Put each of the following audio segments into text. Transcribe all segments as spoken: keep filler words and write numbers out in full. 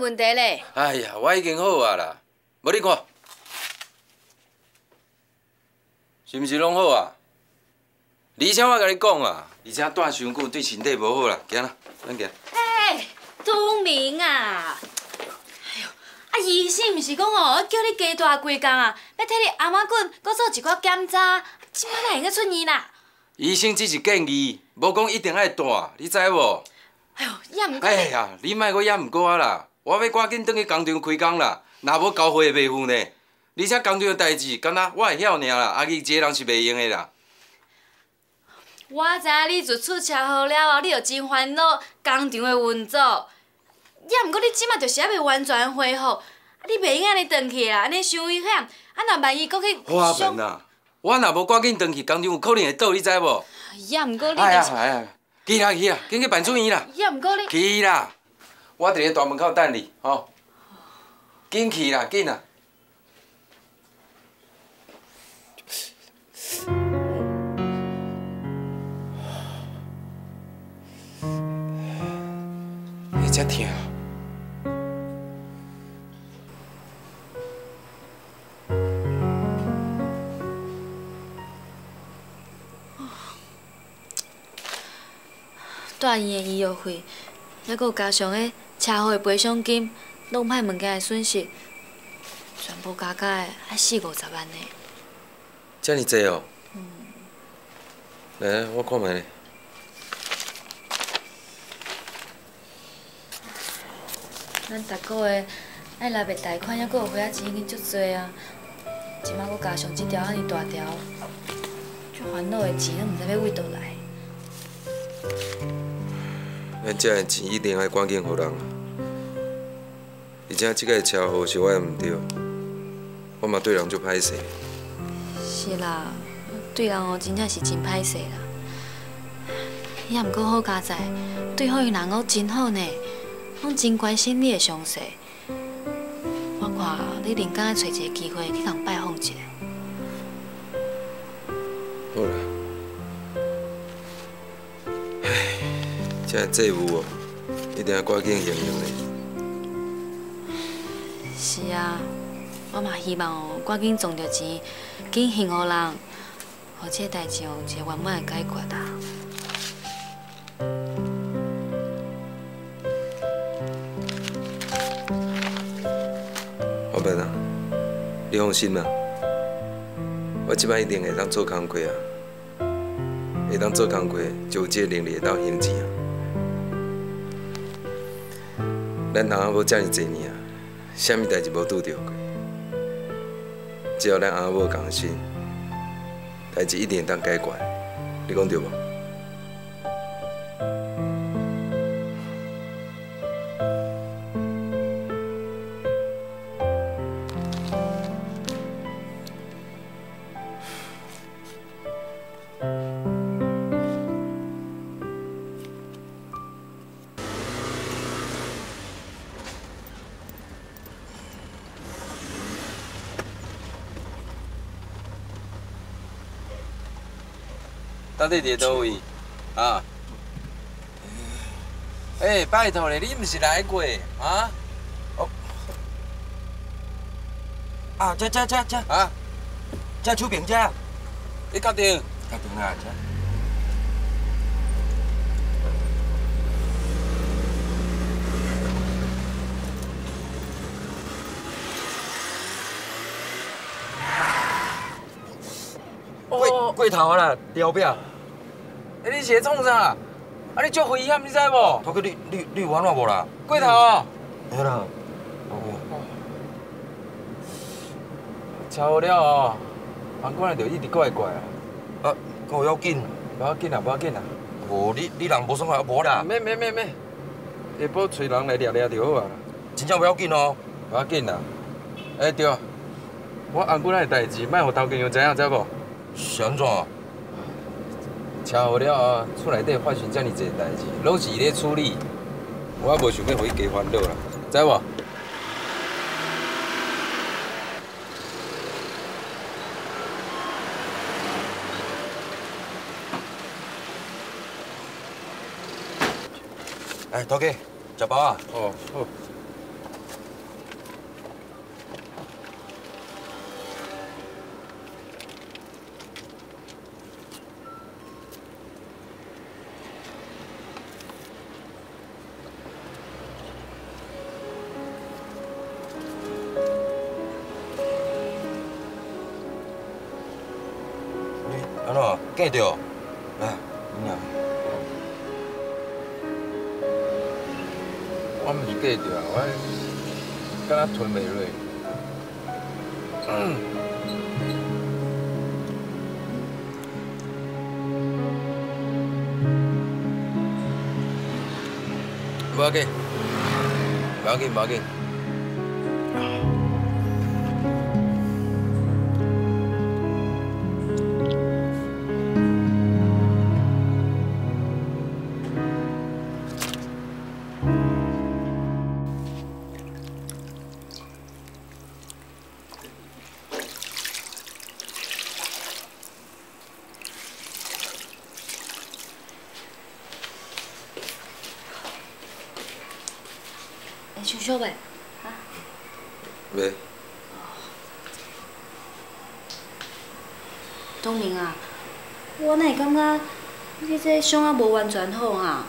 问题嘞！哎呀，我已经好啊啦，无你看，是毋是拢好啊？而且我甲你讲啊，而且戴伤久对身体无好啦，行啦，咱行。哎，都明啊！哎呦，啊医生毋是讲哦，叫你加大几工啊，要替你阿妈骨搁做一寡检查，即摆哪会用出院啦？医生只是建议，无讲一定爱戴，你知无？哎呦，也毋过。哎呀，你莫阁也毋过啊啦！ 我要赶紧转去工厂开工啦，若无交货袂赴呢。而且工厂的代志，敢若我会晓尔啦，阿姨一个人是袂用的啦。我知影你自出车祸了后，你就真烦恼工厂的运作。也毋过你即马就是还袂完全恢复，你袂用安尼转去啦，安尼伤危险。啊，若万一搁去……花盆啊！我若无赶紧转去工厂，有可能会倒，你知无？也毋过你……哎呀哎呀，去啦去啦，紧去办住院啦！也毋过你……去啦！ 我伫个大门口等你，吼！紧去啦，紧啦！会遮痛？大医院医药费，还佫加上个。 车祸的赔偿金，弄歹物件的损失，全部加加的还四五十万呢。这么多哦！嗯、来，我看卖咧。咱逐个月爱来的贷款还佫有花仔钱已经足多啊，即摆佫加上这条遐尼大条，足烦恼的钱，咱毋知要为倒来。 咱遮的钱一定爱赶紧给人啊！而且这个车祸是我的唔对，我嘛对人就歹势。是啦，对人哦，真正是真歹势啦。也毋过好佳哉，对好伊人哦真好呢，拢真关心你的伤势。我看你另工要找一个机会去共拜访一下。好啦。 这债务哦，一定要赶紧用用嘞。是啊，我嘛希望哦，赶紧赚着钱，紧还给人，我这代志用一个圆满的解决啦。我明啊，你放心啦，我即摆一定会当做工课啊，会当做工课就有这能力会当行钱啊。咱阿母遮尔侪年啊，啥物代志无拄着过，只要咱阿母共心。 代志一定当解决，你讲对无？到底伫倒位？啊！哎、欸，拜托咧，你毋是来过啊？哦，啊，这这这这啊，这厝边这，你搞定？搞定啦，这。过过头啦，后壁。 哎，你是咧创啥？啊，你足危险，你知无？头家，你你你有安怎无啦？过头啊！哎啦，超了哦，房管着一直怪怪啊。啊，够要紧？不要紧啊，不要紧啊。无，你你人无爽快，无啦。免免免免，下晡找人来掠掠就好啊。真正不要紧哦，不要紧啦。哎对，我房管的代志，莫互头家娘知影，知无？是安怎？ 车祸了啊！厝内底发生遮尔济代志，拢是伊咧处理，我无想要互伊加烦恼啦，知无？哎，大哥，食饱啊？哦，好。嫁着，来，你啊！我毋是嫁着，我敢若吞袂落。无要紧，无要紧，无要紧。 想烧袂？啊？袂。东明啊，我哪会感觉你这伤啊无完全好啊？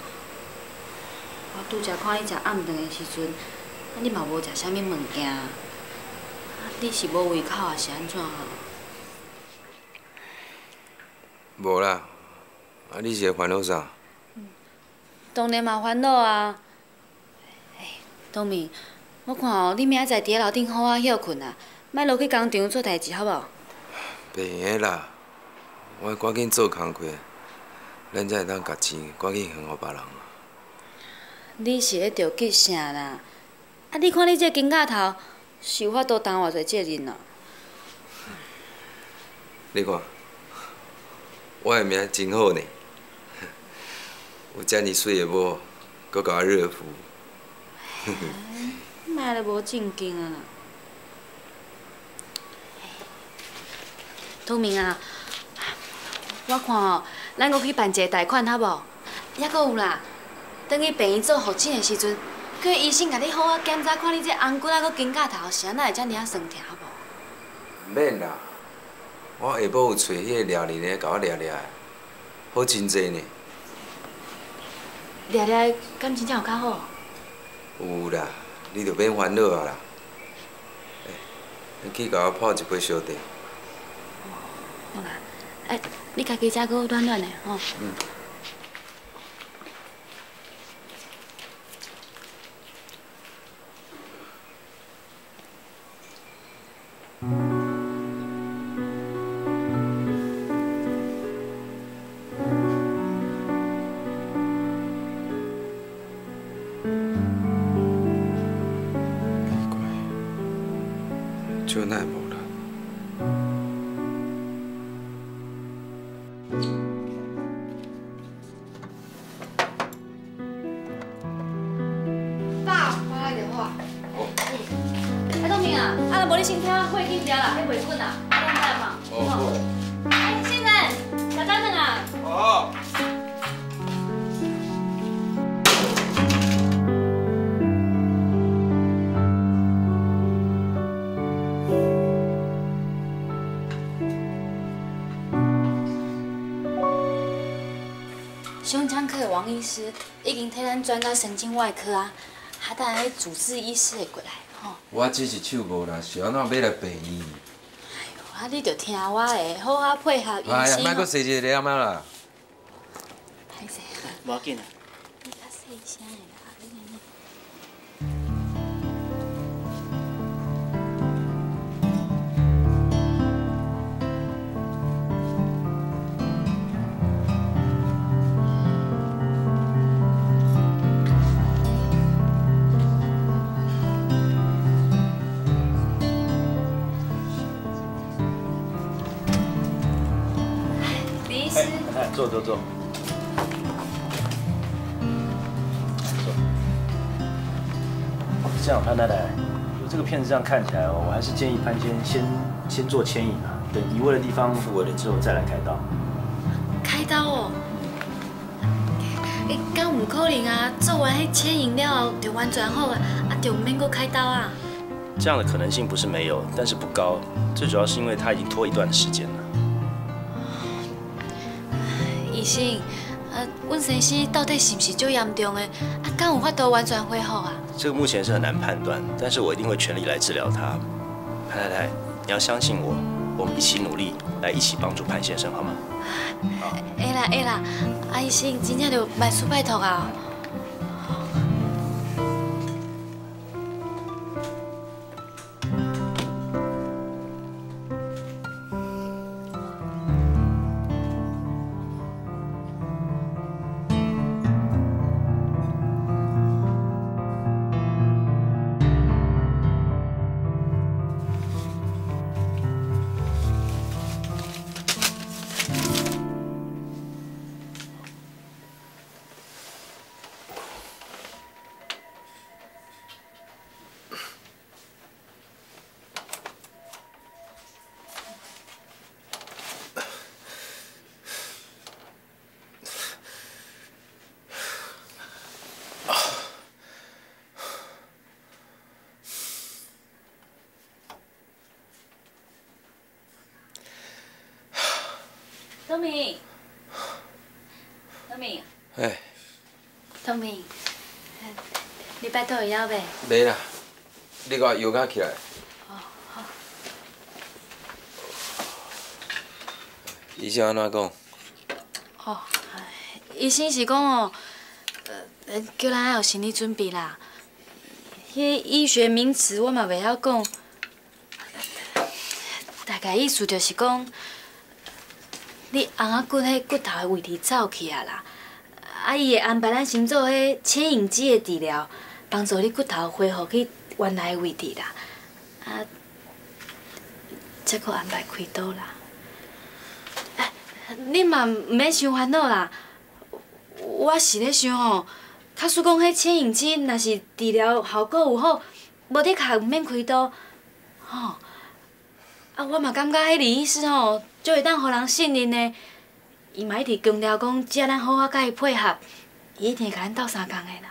我拄则看你食暗顿的时阵，啊你嘛无食啥物物件，啊你是无胃口啊是安怎啊？无啦，啊你是烦恼啥？嗯，当然嘛烦恼啊。 冬明，我看哦，你明仔载伫个楼顶好好休困啊，莫落去工厂做代志，好无？袂个啦，我赶紧做工课，咱才会当甲钱赶紧还互别人。你是咧着急啥啦？啊，你看你这金牙头，是有法度担偌侪责任咯？你看，我个命真好呢，有遮尔水个某，搁甲我热敷。 卖了无正经啊！东明啊，我看哦，咱阁去办一个贷款好无？还阁有啦，等去病院做复诊的时阵，叫医生甲你好好检查，看你这红骨啊，阁肩胛头是安那会遮尔啊酸痛好无？免啦，我下晡有找迄个掠人诶，甲我掠掠，好真济呢。掠掠感情才有较好。有啦，你着免烦恼啊啦。哎，去甲我泡一杯小茶。好啦，哎，你家己食阁暖暖诶吼。嗯。就那无啦。爸，我来电话。哦。哎，东明啊，啊，若无你先听我火去食啦，迄袂滚啦，啊，咱再嘛。哦。哎，先生，食早顿啊。哦。 胸腔科的王医师已经替咱转到神经外科啊，还带来主治医师会过来吼。我只是手无啦，是安怎要来病院？哎呦，啊你着听我的，好好配合医生。哎呀，莫搁细一个嘛啦。歹势。无要紧啊。你较细声的啦，你安尼。 坐坐坐。坐。这样，潘太太，就这个片子这样看起来哦，我还是建议潘先先先做牵引啊，等移位的地方复位了之后再来开刀。开刀哦？哎，敢唔可能啊？做完迄牵引了后就完全好啊，啊就唔免阁开刀啊？这样的可能性不是没有，但是不高。最主要是因为他已经拖一段时间了。 医生，呃，阮先生到底是不是最严重的？啊，敢有法度完全恢复啊？这个目前是很难判断，但是我一定会全力来治疗他。潘太太，你要相信我，我们一起努力，来一起帮助潘先生，好吗？好。会啦会啦，啊，医生真正就万事拜托啊。 东明，东明，哎，东明，你拜托会了袂？袂啦，你给我摇下起来。哦，好。医生安怎讲？哦，医生是讲哦，呃，叫咱要有心理准备啦。迄医学名词我嘛袂晓讲，大概意思就是讲。 你红啊骨迄骨头的位置走去啊啦，啊伊会安排咱先做迄牵引肌的治疗，帮助你骨头恢复去原来的位置啦，啊，再搁安排开刀啦。哎、啊，你嘛毋免伤烦恼啦，我是咧想吼，假使讲迄牵引肌若是治疗效果有好，无的确毋免开刀，吼、哦。 啊，我嘛感觉迄李医师吼，足会当互人信任的。伊嘛一直强调讲，只要咱好好甲伊配合，伊一定会甲咱斗相共的啦。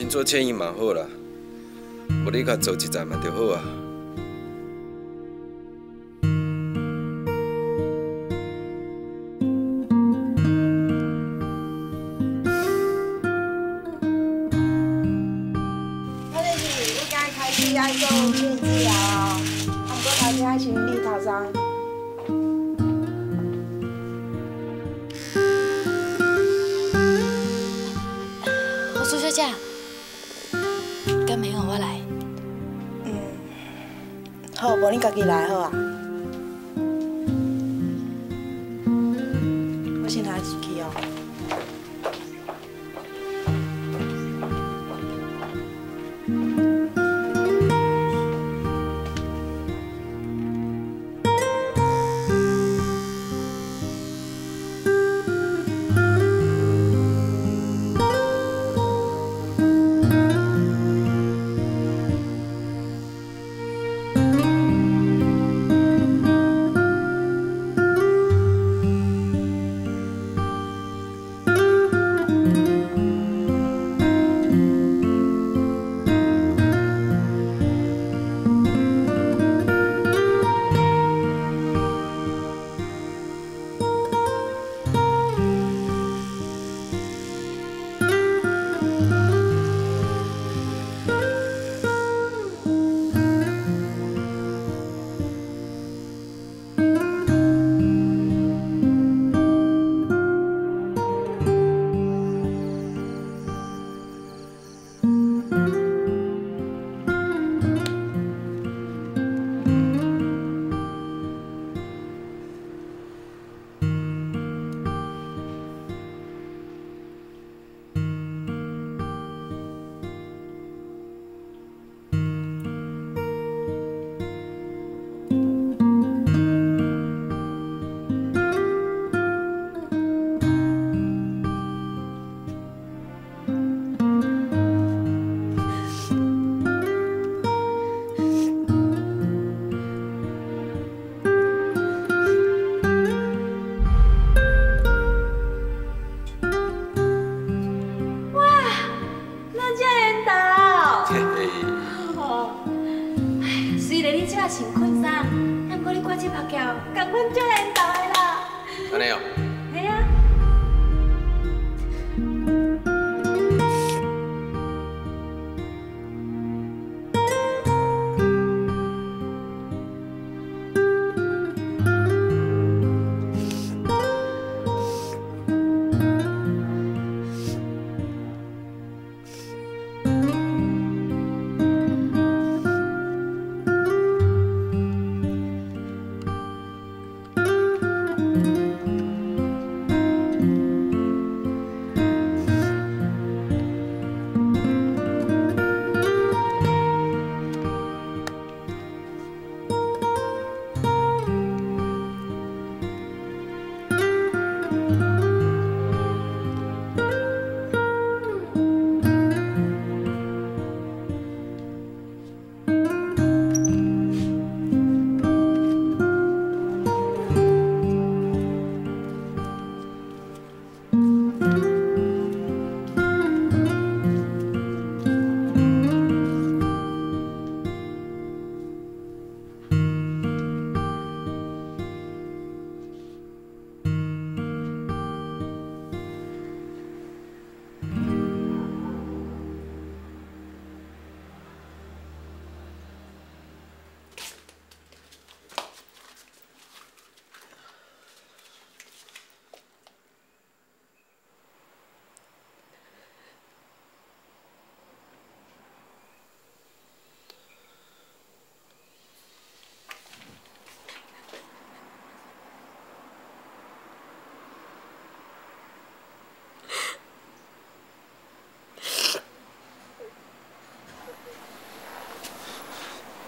先做牵引嘛好啦，无你甲做一站嘛就好啊。 家己来好啊！我先拿一支哦。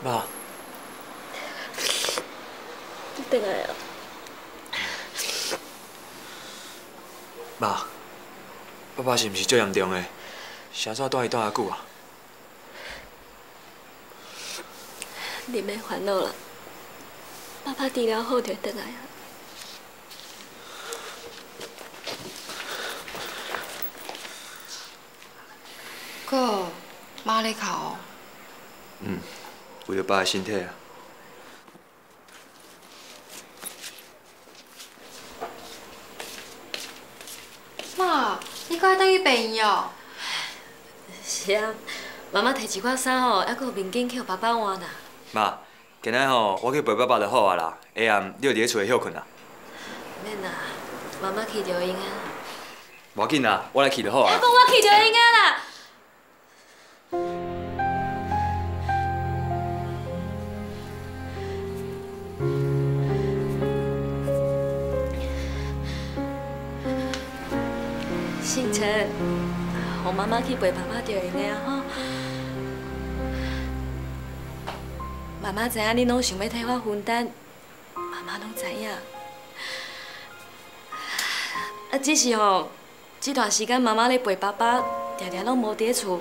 爸，你回来了。爸，爸爸是毋是最严重的？啥怎住伊住遐久啊？你免烦恼啦，爸爸治疗好就回来啊。哥，媽你哭？嗯，為著爸的身體啊。媽，你擱愛等去病院哦？是啊，媽媽摕一寡衫吼，還佫有面巾去爸爸換啦。媽，今仔吼我去陪爸爸就好啊啦，下暗你著佇咧厝裡休困啦。免啦，媽媽去著應啊。 無要緊啦，我来去就好啊。阿公，我去就應該啦。信澈，我媽媽去陪爸爸就應該啊吼。媽媽知影你攏想要替我分擔，媽媽攏知影。啊，只是吼。 这段时间，妈妈咧陪爸爸，常常拢无伫厝。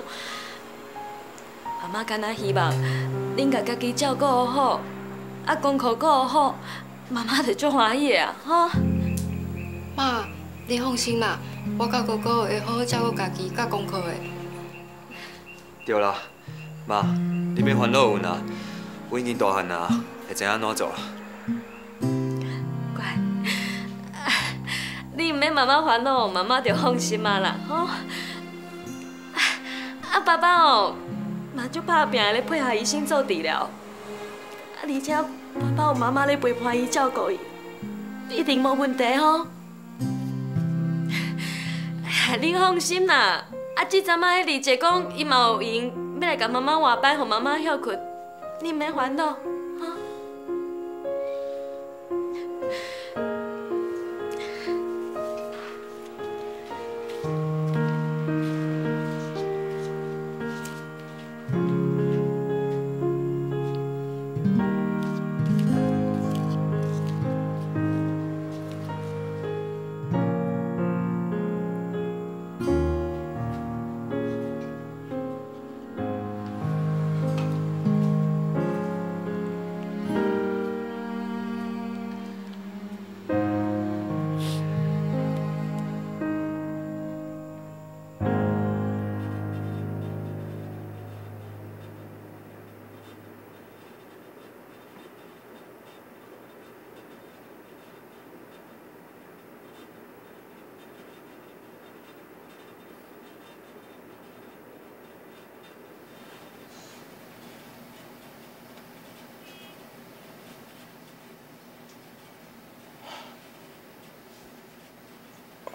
妈妈敢若希望恁家家己照顾好，啊功课顾好，妈妈就足欢喜啊！哈。妈，你放心啦，我甲哥哥会好好照顾家己甲功课的。对啦，妈，你免烦恼阮啊，阮已经大汉啊，会知影安怎做。乖。 你唔免妈妈烦恼，妈妈就放心啊啦，吼、哦！啊，爸爸哦，嘛就拍拼咧配合医生做治疗，啊，而且爸爸有妈妈咧陪伴伊照顾伊，一定无问题吼、哦。恁放心啦，啊，即阵仔迄丽姐讲伊嘛有闲，要来甲妈妈换班，互妈妈休困，你唔免烦恼。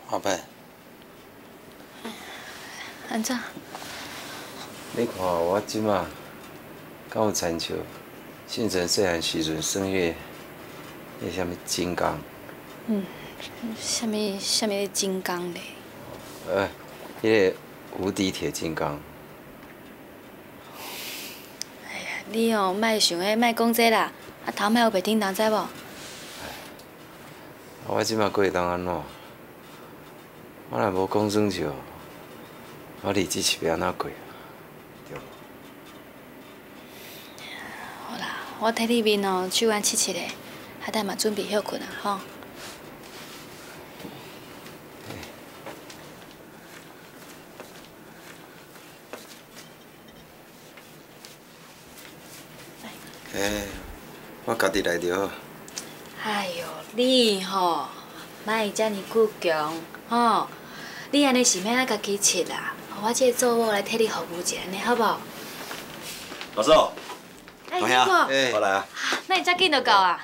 阿伯，安怎？你看我即马，敢有亲像信成细汉时阵算迄个，迄啥物金刚？嗯，啥物啥物金刚咧？呃，迄个无敌铁金刚。哎呀，你哦，莫想迄，莫讲这啦，啊头莫有白叮当，知无？我即马过会当安怎？ 我若无讲算少，我日子是要安怎过？对。好啦，我替你面哦，手安拭拭嘞，下底嘛准备休困啊，吼。哎，我家己来着。哎呦，你吼，莫遮尼倔强，吼。 你安尼是免咱家己切啦，我即个做某来替你服务一下，安尼好不好？老嫂，哎，你好，我来啊。那你才紧就到啊？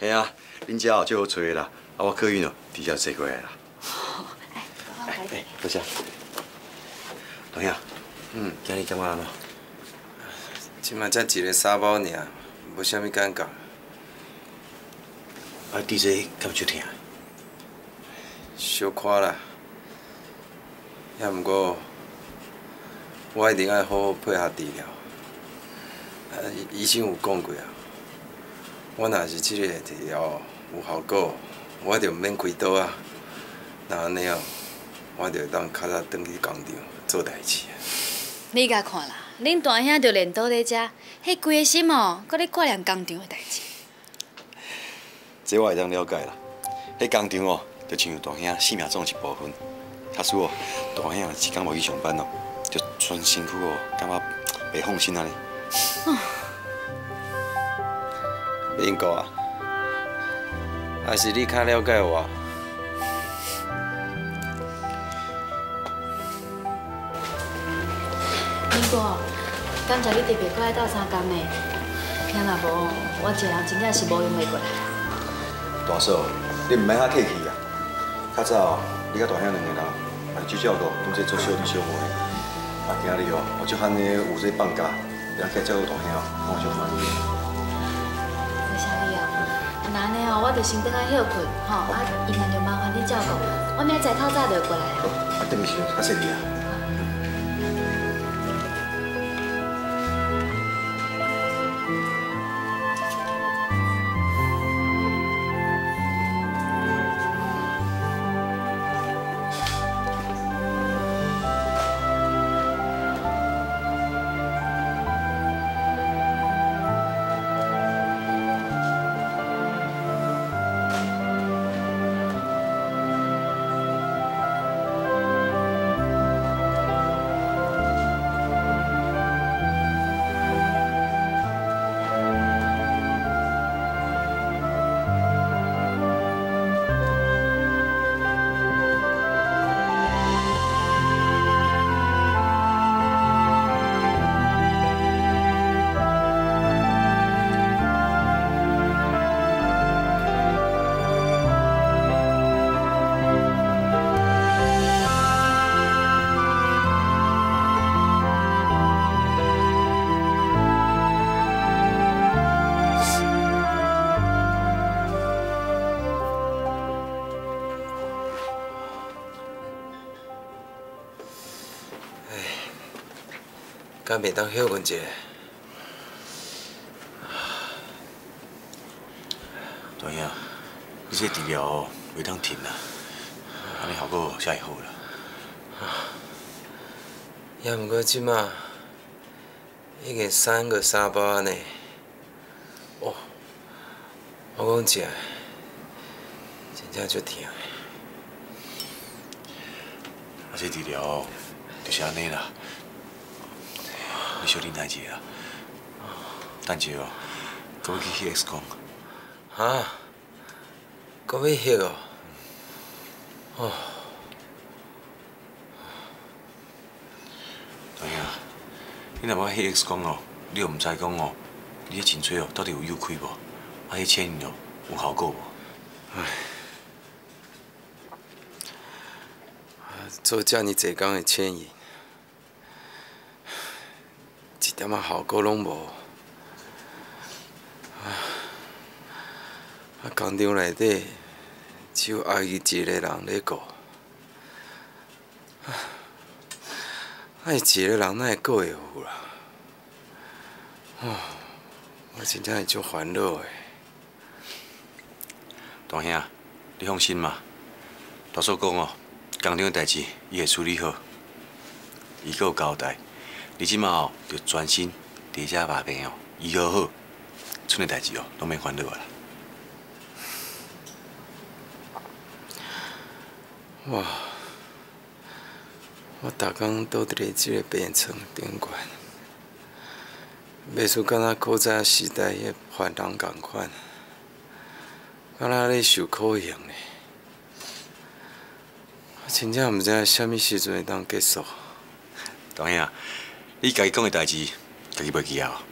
嘿啊，恁家哦最好找的啦，啊我客运哦直接坐过来啦。哎，好，来，哎，坐下。老兄，嗯，今日感觉安怎？即卖才一个沙包尔，无啥物感觉。啊，地势敢有少疼？小可啦。 也毋过，我一定要好好配合治疗。啊，医生有讲过啊，我若是即个治疗有效果，我就毋免开刀啊。那安尼哦，我就当较早转去工厂做代志啊。你甲看啦，恁大兄就练倒在遮，迄规个心哦，搁咧挂念工厂的代志。这我会当了解啦。迄工厂哦，就像大兄性命中一部分。 他说：“大兄一天无去上班哦，着全身躯哦，感觉袂放心安尼。明哥啊，还是你较了解我。 刚才你特别过来斗相共的，听若无，我一个人真正是无用袂过来。大嫂，你唔免遐客气啊！较早你甲大兄两个人，啊，就照顾同齐做小弟小妹。啊，今日哦，我就罕个有这放假，也起来照顾大兄，我就欢喜。多谢你啊！那安尼哦，我就先等下休困，吼，啊，伊那就麻烦你照顾，我明仔早早就过来。啊，等下时较细腻啊。 敢袂当歇困一下？大兄，你这治疗哦袂当停啦，安尼效果才会好啦。也毋过即马已经三个三八呢。哦，我讲真，真正足痛的。啊，这治疗哦，就是安尼啦。 你小林大姐啊，等下哦，搁要去翕 X 光。哈？搁要翕哦？哦。大兄，你若要翕 X 光哦，你又毋知讲哦，你迄针灸哦到底有有开无？啊，迄牵引哦有效果无？唉。做遮尔侪工的牵引。 一点仔效果拢无，啊！工厂内底只有阿姨一个人咧顾，啊！伊一个人哪会顾会有啦？哦，我真正是足烦恼的。大兄，你放心嘛，大嫂讲哦，工厂的代志伊会处理好，伊阁有交代。 你即马哦，着专心伫遮把病哦医好好，剩个代志哦，拢免烦恼啊啦。哇！我逐工倒伫咧即个病床顶悬，袂输敢若古早时代迄犯人共款，敢若咧受苦刑咧。我真正毋知啥物时阵会当结束。大兄。 你家己讲的代志，家己袂记啊！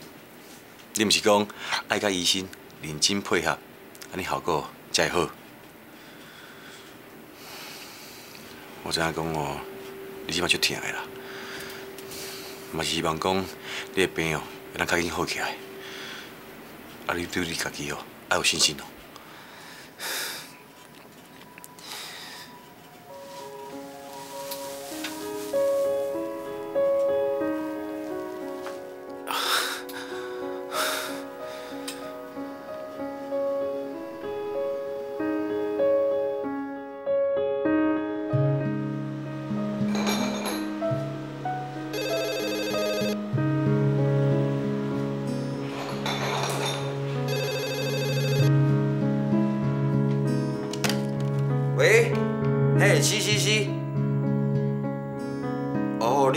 你毋是讲爱甲医生认真配合，安尼效果才会好。我知影讲哦，你即摆足痛的啦，嘛是希望讲你的病哦会当较紧好起来。啊，你对你家己哦要有信心哦。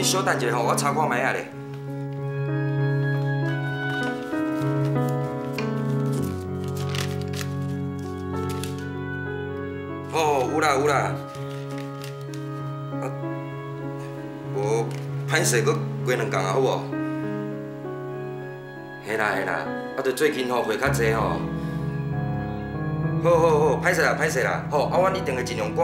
小等一下吼，我查看卖啊咧。 哦，有啦有啦，啊，无歹势，搁过两工啊，好无？嘿啦嘿啦，啊，着最近吼货较济吼。好好好，歹势啦歹势啦，好，啊，阮一定会尽量赶。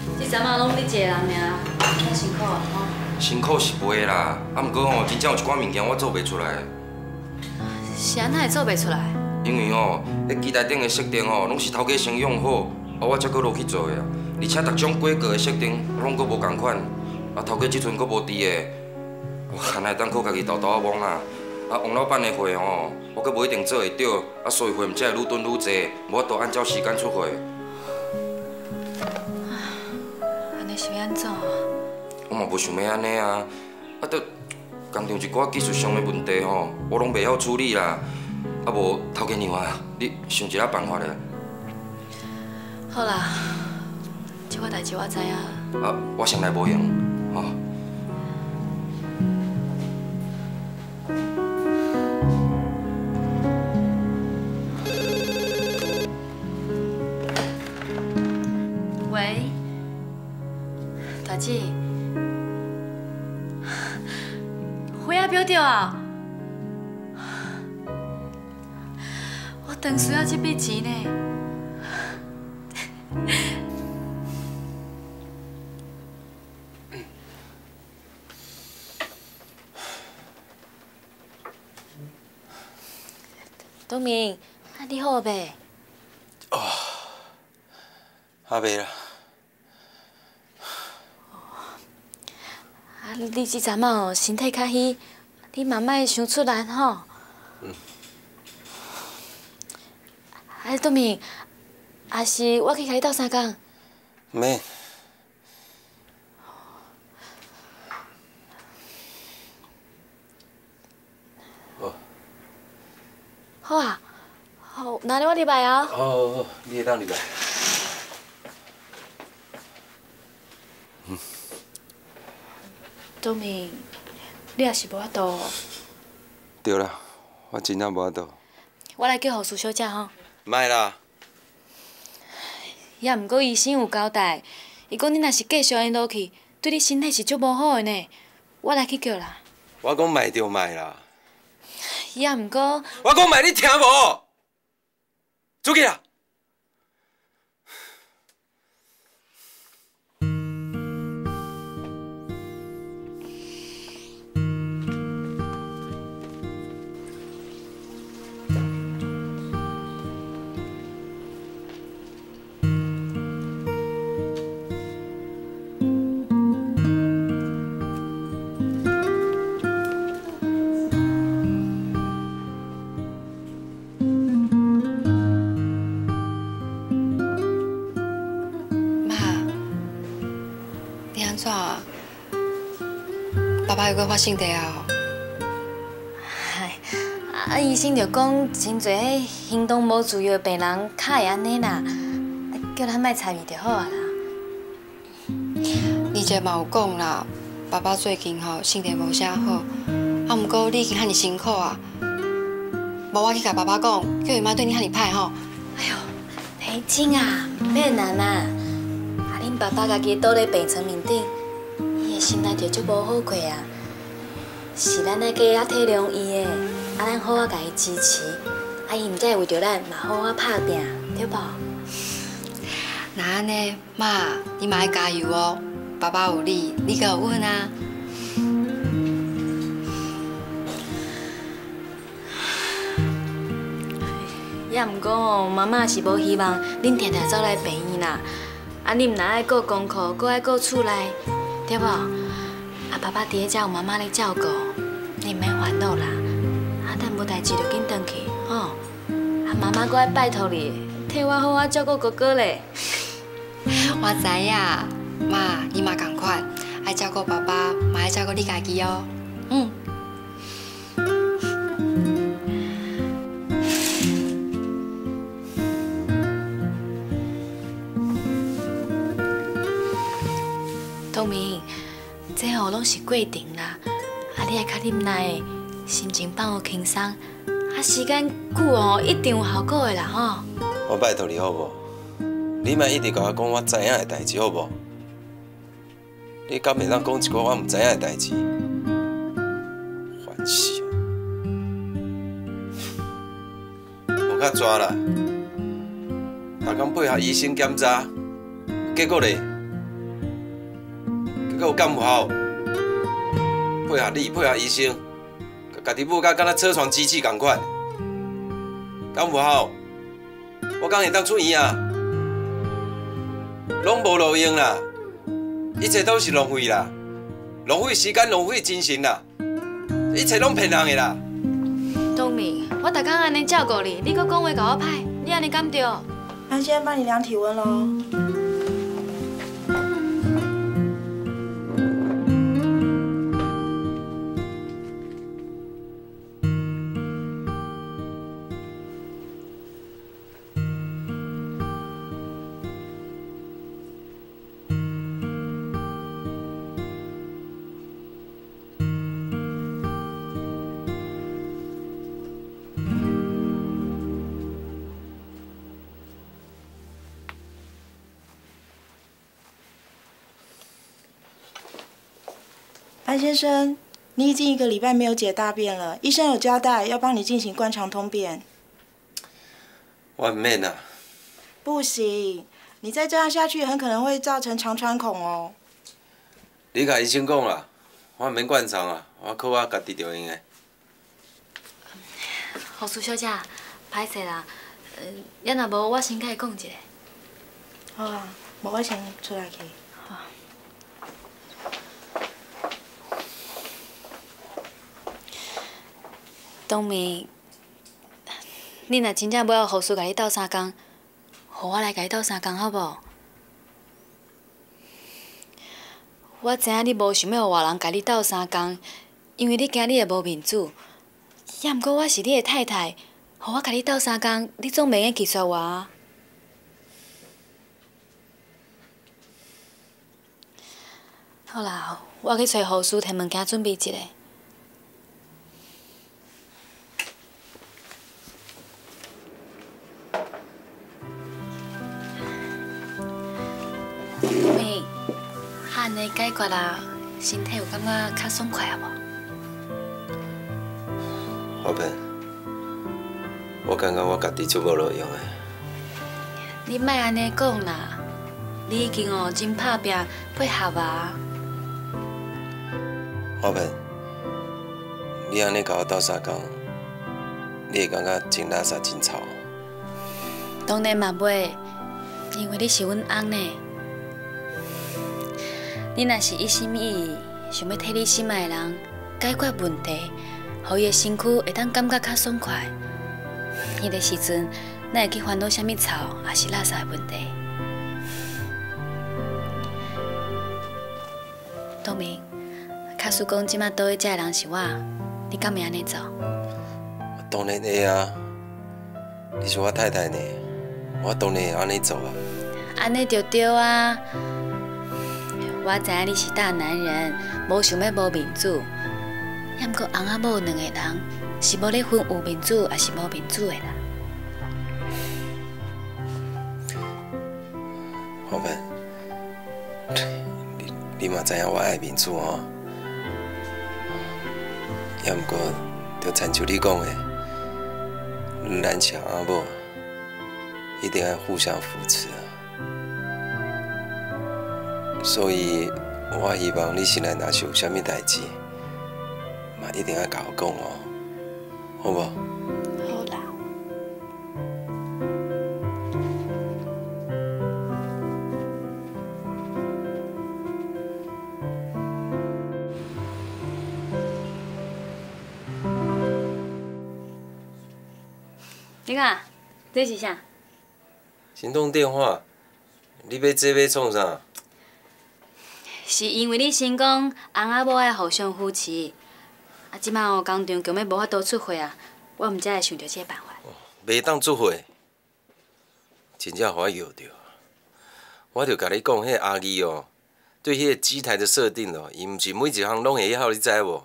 即阵啊拢你一个人尔，太辛苦啊吼。辛苦是袂啦，啊，毋过吼，真正有一寡物件我做袂出来。是安怎会做袂出来？因为吼，迄机台顶个设定吼，拢是头家先用好，啊，我才搁落去做个。 而且逐种规格的设定拢阁无同款，啊头家即阵阁无伫个，我干那当靠家己豆豆啊摸啊，啊王老板的货吼，我阁无一定做会到，啊所以货毋才会愈囤愈济，无法度按照时间出货。安尼是要安怎啊？我嘛无想要安尼啊，啊着工厂一寡技术上的问题吼，我拢袂晓处理啦，啊无头家娘啊，你想一下办法咧。好啦。 即款代志我知影。啊，我先来无用，吼、哦。喂，大姐，花啊飘着啊！我当需要这笔钱呢。 东明，啊，你好袂？哦，啊袂啦。啊，你即阵仔哦，身体较虚，你嘛莫伤出力吼。嗯。啊，东明，啊是我去甲你斗相共？免。哦。 好啊，好，那你我礼拜啊。好，好，好，你会当礼拜。嗯。东明，你也是无法度。对啦，我真正无法度。我来叫护士小姐吼。莫啦。也毋过医生有交代，伊讲你若是继续安尼落去，对你身体是足无好的呢。我来去叫啦。我讲莫就莫啦。 伊也毋过，我讲卖你听无？出去啦！又搁发生地啊！哎，啊医生就讲真侪行动无自由的病人较会安尼啦，叫咱莫参与就好啊啦。二姐嘛有讲啦，爸爸最近吼身体无啥好，啊毋过你已经遐尼辛苦啊，无我去甲爸爸讲，叫伊妈对你遐尼歹吼。哎呦，培晶啊，免啦啦，啊恁爸爸家己倒咧病床面顶。 心内就足无好过啊，是咱爱加啊体谅伊诶，啊咱好啊甲伊支持，啊伊毋才会为着咱嘛好啊拍拼，对无？那安尼，妈，你嘛爱加油哦，爸爸有你，你阁有阮啊。也毋过哦，妈妈是无希望恁常常走来病院啦，啊恁毋若爱顾功课，阁爱顾厝内。 对无？啊爸爸伫遮有妈妈咧照顾，你免烦恼啦。啊，等无代志就紧转去哦。啊，妈妈，我爱拜托你替我好好照顾哥哥咧。我知呀，妈，你嘛同款，爱照顾爸爸，嘛爱照顾你家己哦。嗯。 东明，这吼拢是过程啦，啊，你爱较忍耐，心情放互轻松，啊，时间久哦，一定有效果的啦吼。我拜托你好无？你莫一直甲我讲我知影的代志好无？你敢袂当讲一句我唔知影的代志？烦死！无较抓啦，逐工配合医生检查，结果咧？ 阁有干唔好，配合你，配合医生，家己母甲敢若车床机器同款，干唔好，我讲会当出院啊，拢无路用啦，一切都是浪费啦，浪费时间，浪费精神啦，一切拢骗人的啦。东明，我逐天安尼照顾你，你阁讲话甲我歹，你安尼敢对？安先帮你量体温咯。 安先生，你已经一个礼拜没有解大便了，医生有交代要帮你进行灌肠通便。我免啊！不行，你再这样下去，很可能会造成肠穿孔哦。你甲医生讲啦，我免灌肠啊，我靠我家己就用的。护士小姐，歹势啦，呃，也若无我先甲伊讲一下。好啊，无我先出来去。 东明，你若真正要让护士甲你斗三工，互我来甲你斗三工好无？我知影你无想要互外人甲你斗三工，因为你惊你会无面子。也毋过我是你的太太，互我甲你斗三工，你总袂用拒绝我啊。好啦，我去找护士摕物件准备一下。 安尼解决啦，身体有感觉较爽快啊无？后边，我感觉我家己足无路用的。你莫安尼讲啦，你已经哦真打拼配合啊。后边，你安尼甲我斗相共，你会感觉真垃圾真臭。当然嘛袂，因为你是阮翁呢。 你若是一心一意想要替你心爱的人解决问题，让伊的身躯会当感觉较爽快，迄个时阵，咱会去烦恼啥物臭也是垃圾的问题。东明，假使讲即摆倒去遮的人是我，你敢会安尼做？我当然会啊！你是我太太呢，我当然会安尼做啊。安尼就对啊！ 我知影你是大男人，无想要无面子。也毋过翁仔某两个人是无咧分有面子也是无面子的啦。后面，你你嘛知影我爱面子吼？也毋过，着亲像你讲的，咱是翁仔某，一定要互相扶持啊。 所以，我希望你心内若是有啥物代志，嘛一定要甲我讲哦，好无？好啦。你看，这是啥？行动电话，你要这要创啥？是因为你先讲翁仔某爱互相扶持，啊，即摆哦工厂强要无法度出货啊，我毋才会想到这个办法。袂当出货，真正互我摇着。我著甲你讲，迄阿姨哦，对迄个机台的设定哦，伊毋是每一项拢会晓，你知无？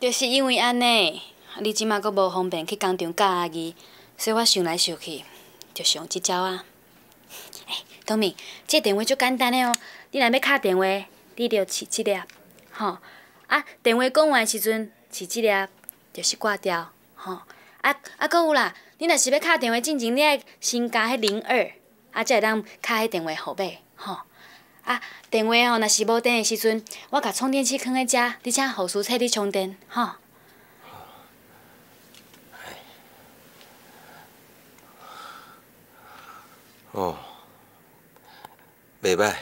就是因为安尼。 你即马阁无方便去工厂教阿姨，所以我想来想去，就想即招啊。哎、欸，冬明，这个、电话足简单诶哦，你若要敲电话，你着饲即粒，吼。啊，电话讲完时阵，饲即粒，就是挂掉，吼。啊啊，阁有啦，你若是要敲电话进前，你爱先加迄零二，啊才会当敲迄电话号码，吼。啊，电话吼、哦，若是无电诶时阵，我甲充电器放喺遮，你请护士替你充电，吼。 哦，袂歹，啊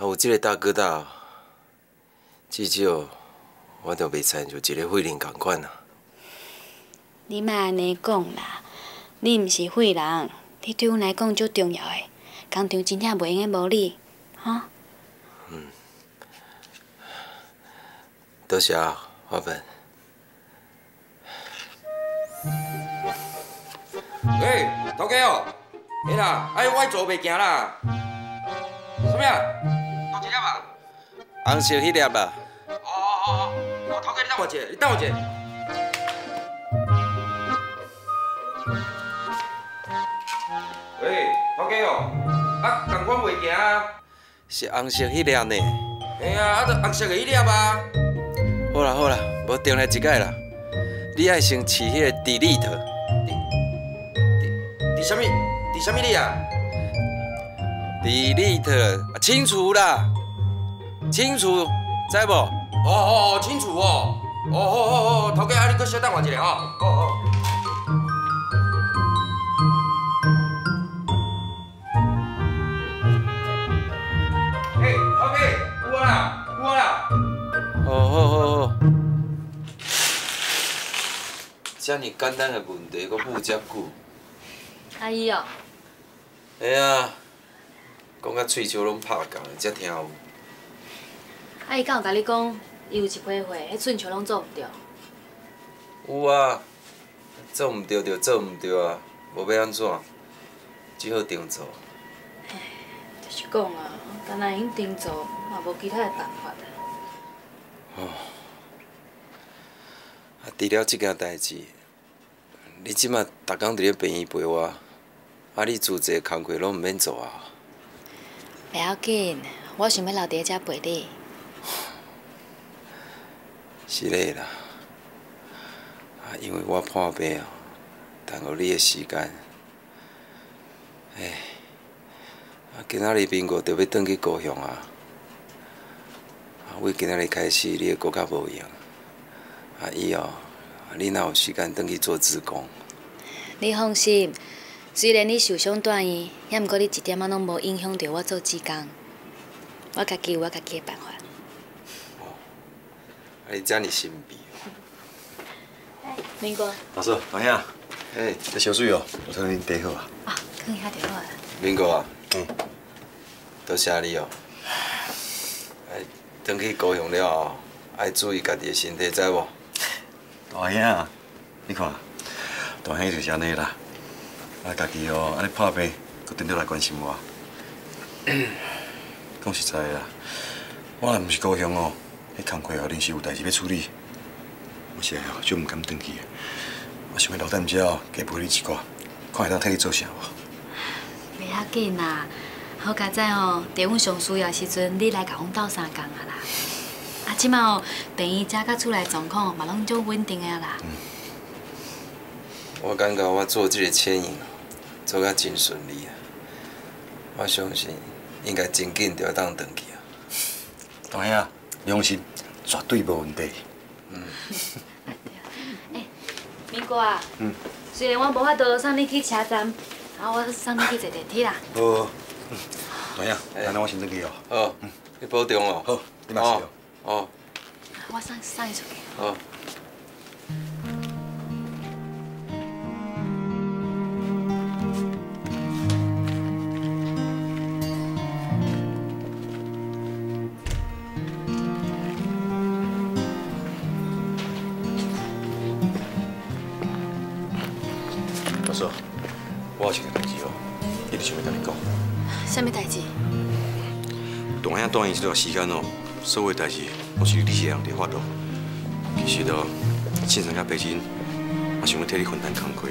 有即个大哥大，至少我着袂参像一个废人共款啊。你莫安尼讲啦，你毋是废人，你对阮来讲足重要诶。工厂真正袂用个无你，吼。嗯，多谢啊，花粉。喂，头家哦，嘿啦，哎，我做袂行啦。什么啊？多一粒啊？红色迄粒啊。哦哦哦哦，我头家你等我一下，你等我一下。喂，头家哦，啊，同款袂行啊。是红色迄粒呢？嘿啊，啊，着红色个迄粒啊。好啦好啦，无重来一届啦。你爱先饲迄个 delete。 什么？第什么力啊 ？delete 啊，清除啦，清除，知无？哦哦哦，清除哦，哦哦哦哦，头家，啊你搁稍等我一下哦，哦哦。嘿，头家，有啊啦，有啊啦。哦哦哦哦。这么简单的问题，搁问遮久。 阿姨哦，哎呀，讲到喙笑拢拍共，才听有。阿姨敢有甲你讲，伊有一批货，迄寸像拢做唔着。有啊，做唔着就做唔着啊，无要安怎，只好重做。唉，就是讲啊，干那用重做，嘛无其他诶办法啊。哦，啊，除了即件代志，你即马逐工伫咧病院陪我。 啊！你做这工课拢毋免做啊！袂要紧，我想要留伫遮陪你。是嘞啦，啊，因为我破病哦，耽误你的时间。哎，啊，今仔日明五就要转去高雄啊！啊，为今仔日开始，你会搁较无闲。啊，以后你哪有时间转去做志工？你放心。 虽然你受伤住院，也毋过你一点仔拢无影响到我做志工。我家己有我家己的办法。哦，啊你遮尔神秘哦。明哥。大叔，大兄，哎，这烧水哦，我替恁倒好啊。啊，放遐就好啊。明哥啊，嗯，多谢你哦。哎，转去高雄了后，爱注意家己的身体，知无？大兄，你看，大兄就是安尼啦。 啊，家己哦，安尼破病，阁颠倒来关心我。讲实在啦，我若毋是高雄哦，迄工课哦临时有代志要处理，有时哦就毋敢转去。我想要留在毋遮哦，加陪你一寡，看会当替你做啥无？袂要紧啦，好佳哉哦，伫阮上需要时阵，你来甲阮斗相共啊啦。啊，即摆哦，病院遮甲厝内状况嘛拢足稳定啊啦。嗯、我感觉我做即个牵引。 做甲真顺利啊！我相信应该真紧就要当转去啊。大兄，你放心，绝对无问题。嗯。哎，明哥啊，嗯，虽然我无法度送你去车站，啊，我送你去坐电梯啦。好。大兄，安尼我先转去哦。好，你保重哦。好，你嘛是哦。哦。我送送伊出去。好。说，我有一个代志哦，一直想要跟你讲。什么代志？大兄大姨这段时间哦，所有代志拢是你一个人在发咯。其实哦，庆生甲北京，我想要替你分担工作，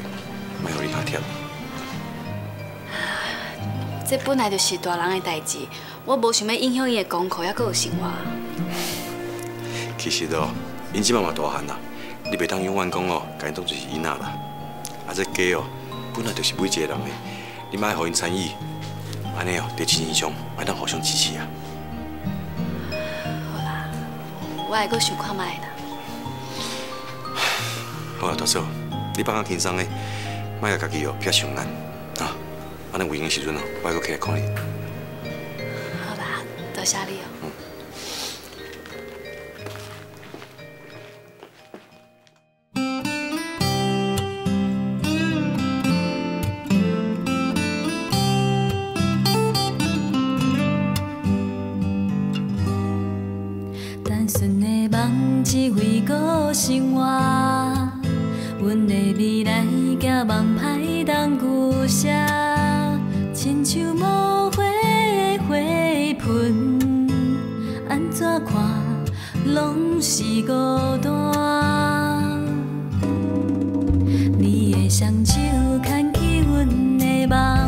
莫让你太忝。这本来就是大人的代志，我无想要影响伊的功课，还佫有生活。其实哦，因即妈妈大汉啦，你袂当永远讲哦，家当就是囡仔啦。 啊，这家哦，本来就是每一个人的，你莫互因参与，安尼哦，在精神上莫当互相支持啊。好啦，我还阁想看卖啦。好啦，大嫂，你放较轻松诶，莫甲家己哦逼上难啊。安尼有闲的时阵哦，我还阁起来看你。好啦，多谢你哦。嗯 相手牵起阮的梦。